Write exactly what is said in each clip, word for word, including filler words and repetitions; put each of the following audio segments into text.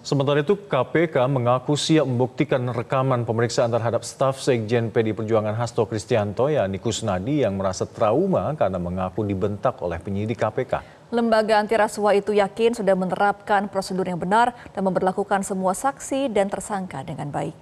Sementara itu K P K mengaku siap membuktikan rekaman pemeriksaan terhadap staf Sekjen P D I Perjuangan Hasto Kristiyanto yakni Kusnadi yang merasa trauma karena mengaku dibentak oleh penyidik K P K. Lembaga anti rasuah itu yakin sudah menerapkan prosedur yang benar dan memberlakukan semua saksi dan tersangka dengan baik.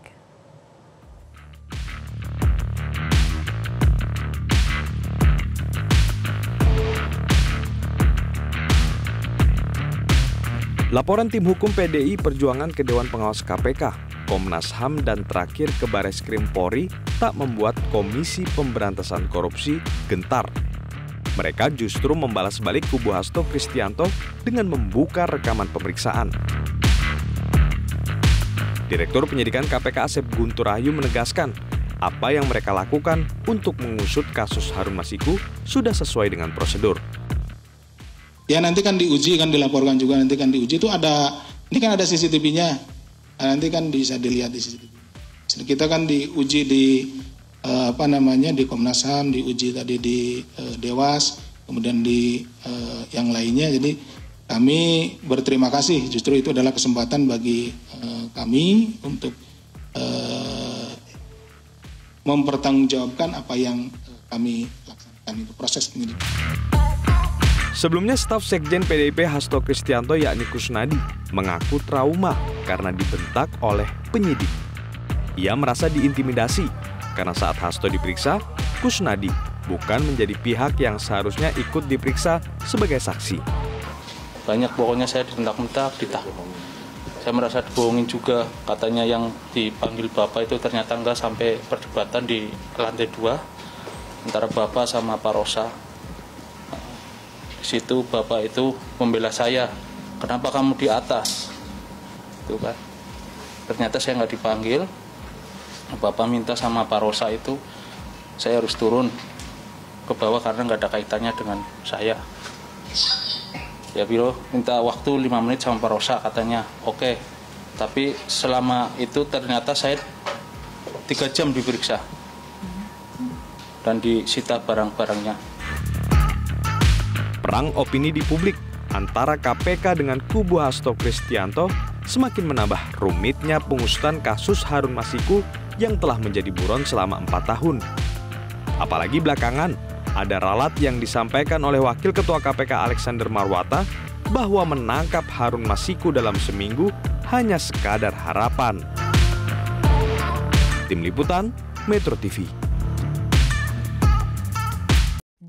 Laporan tim hukum P D I Perjuangan ke Dewan Pengawas K P K, Komnas H A M, dan terakhir ke Bareskrim Polri tak membuat Komisi Pemberantasan Korupsi gentar. Mereka justru membalas balik kubu Hasto Kristiyanto dengan membuka rekaman pemeriksaan. Direktur Penyidikan K P K Asep Gunturahyu menegaskan, apa yang mereka lakukan untuk mengusut kasus Harun Masiku sudah sesuai dengan prosedur. Ya nanti kan diuji, kan dilaporkan juga, nanti kan diuji itu ada, ini kan ada C C T V-nya, nanti kan bisa dilihat di C C T V. Kita kan diuji di eh, apa namanya di Komnas H A M, diuji tadi di eh, Dewas, kemudian di eh, yang lainnya. Jadi kami berterima kasih, justru itu adalah kesempatan bagi eh, kami untuk eh, mempertanggungjawabkan apa yang eh, kami laksanakan itu proses penyidikan. Sebelumnya, staf Sekjen P D I P Hasto Kristiyanto yakni Kusnadi mengaku trauma karena dibentak oleh penyidik. Ia merasa diintimidasi karena saat Hasto diperiksa, Kusnadi bukan menjadi pihak yang seharusnya ikut diperiksa sebagai saksi. Banyak pokoknya saya dibentak-bentak, ditahan. Saya merasa dibohongin juga, katanya yang dipanggil Bapak itu ternyata enggak, sampai perdebatan di lantai dua antara Bapak sama Pak Rosa. Di situ Bapak itu membela saya, kenapa kamu di atas? Itu kan. Ternyata saya nggak dipanggil, Bapak minta sama Pak Rosa itu, saya harus turun ke bawah karena nggak ada kaitannya dengan saya. Ya Biro, minta waktu lima menit sama Pak Rosa katanya, oke. Okay. Tapi selama itu ternyata saya tiga jam diperiksa dan disita barang-barangnya. Perang opini di publik antara K P K dengan kubu Hasto Kristiyanto semakin menambah rumitnya pengusutan kasus Harun Masiku yang telah menjadi buron selama empat tahun. Apalagi belakangan, ada ralat yang disampaikan oleh Wakil Ketua K P K Alexander Marwata bahwa menangkap Harun Masiku dalam seminggu hanya sekadar harapan. Tim Liputan, MetroTV.